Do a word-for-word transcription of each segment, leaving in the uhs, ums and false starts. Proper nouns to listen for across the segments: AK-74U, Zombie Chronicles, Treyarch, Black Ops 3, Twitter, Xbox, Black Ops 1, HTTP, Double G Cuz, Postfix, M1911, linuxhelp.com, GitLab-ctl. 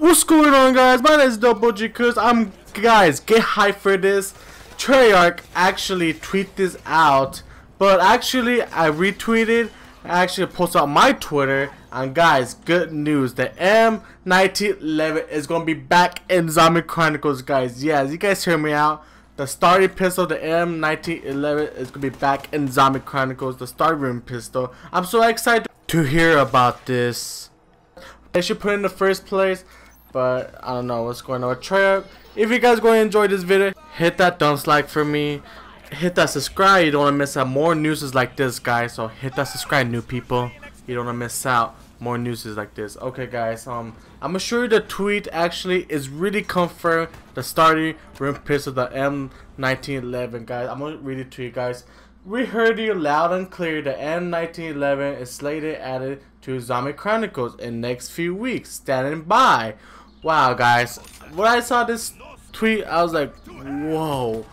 What's going on, guys? My name is Double G Cuz. I'm guys, get hyped for this. Treyarch actually tweeted this out, but actually I retweeted. I actually posted on my Twitter, and guys, good news: the M nineteen eleven is gonna be back in Zombie Chronicles, guys. Yeah, you guys hear me out. The starting pistol, the M nineteen eleven, is gonna be back in Zombie Chronicles. The starting room pistol. I'm so excited to hear about this. They should put it in the first place, but I don't know what's going on with Treyarch. If you guys are going to enjoy this video, hit that thumbs like for me. Hit that subscribe. You don't want to miss out more newses like this, guys. So hit that subscribe, new people. You don't want to miss out more newses like this. Okay, guys. Um, I'm sure the tweet actually is really confirmed. The starting room pistol, the M nineteen eleven, guys. I'm gonna read it to you guys. We heard you loud and clear. The M nineteen eleven is slated added to Zombie Chronicles in next few weeks. Standing by. Wow, guys. When I saw this tweet, I was like, whoa.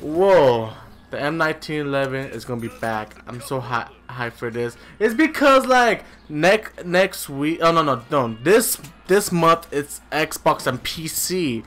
Whoa, the M nineteen eleven is gonna be back. I'm so high, high for this. It's because like next next week. Oh no no no. This this month it's Xbox and P C.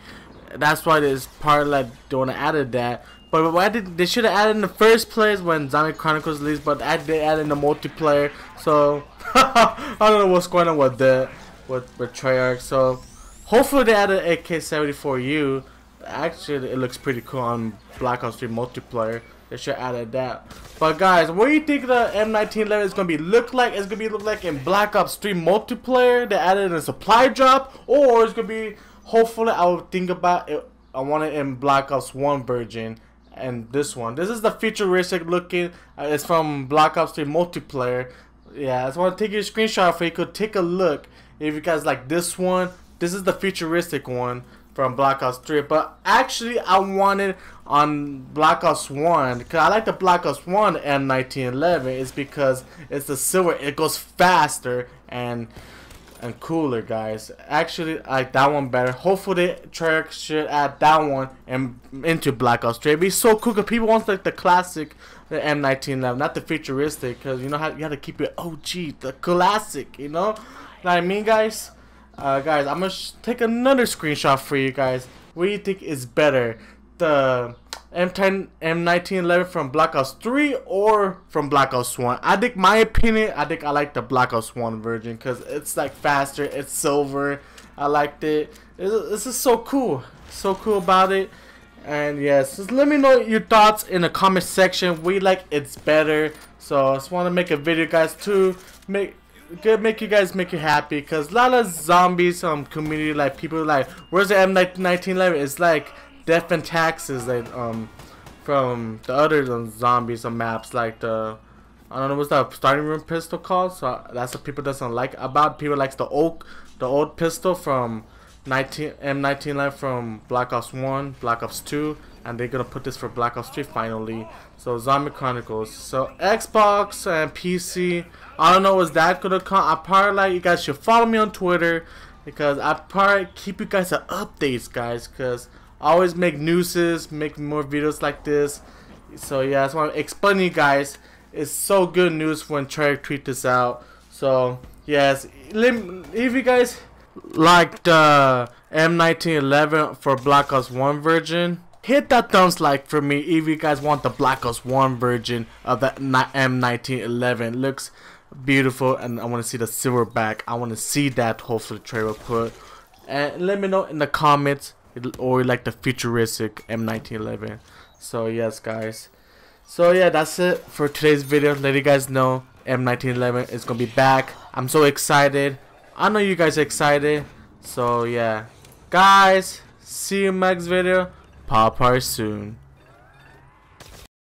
That's why this part like don't added that. But why did they should have added in the first place when Zombie Chronicles released? But I did add in the multiplayer. So I don't know what's going on with the with, with Treyarch. So hopefully they added A K seventy-four U. Actually, it looks pretty cool on Black Ops three multiplayer. They should have added that. But guys, what do you think the M nineteen eleven is gonna be look like? It's gonna be look like in Black Ops three multiplayer. They added a supply drop, or it's gonna be. Hopefully, I will think about it. I want it in Black Ops one version, and this one. This is the futuristic looking. Uh, it's from Black Ops three multiplayer. Yeah, I just want to take you a screenshot for you could take a look. If you guys like this one, this is the futuristic one from Black Ops three, but actually I want it on Black Ops one because I like the Black Ops one M nineteen eleven. It's because it's the silver, it goes faster and and cooler, guys. Actually, I like that one better. Hopefully, Treyarch should add that one and into Black Ops three. It'd be so cool because people want like the classic, the M nineteen eleven, not the futuristic, because you know how you have to keep it O G, the classic. You know, know what I mean, guys. Uh, guys, I'm gonna sh take another screenshot for you guys. What do you think is better, the M nineteen eleven from Black Ops three or from Black Ops one? I think, my opinion, I think I like the Black Ops one version because it's like faster, it's silver. I liked it. This is so cool, so cool about it. And yes, just let me know your thoughts in the comment section. We like it's better, so I just want to make a video, guys, to make. Good, make you guys make you happy, cause a lot of zombies, um, community like people like, where's the M nineteen eleven? It's like death and taxes, like um, from the other um, zombies on maps, like the, I don't know what's that starting room pistol called. So that's what people doesn't like about. People likes the old, the old pistol from nineteen M nineteen eleven from Black Ops one, Black Ops two, and they're gonna put this for Black Ops three finally. So Zombie Chronicles. So Xbox and P C. I don't know what's that gonna come. I probably like you guys should follow me on Twitter because I probably keep you guys the updates, guys. Cause I always make newses, make more videos like this. So yeah, I just want to explain to you guys. It's so good news when Treyarch tweet this out. So yes, if you guys like the M nineteen eleven for Black Ops one version, hit that thumbs like for me. If you guys want the Black Ops one version of the M nineteen eleven, looks beautiful, and I want to see the silver back. I want to see that. Hopefully Treyarch put, and let me know in the comments, or like the futuristic M nineteen eleven. So yes, guys. So yeah, that's it for today's video. Let you guys know M nineteen eleven is gonna be back. I'm so excited. I know you guys are excited. So yeah, guys, see you next video. Pop part soon.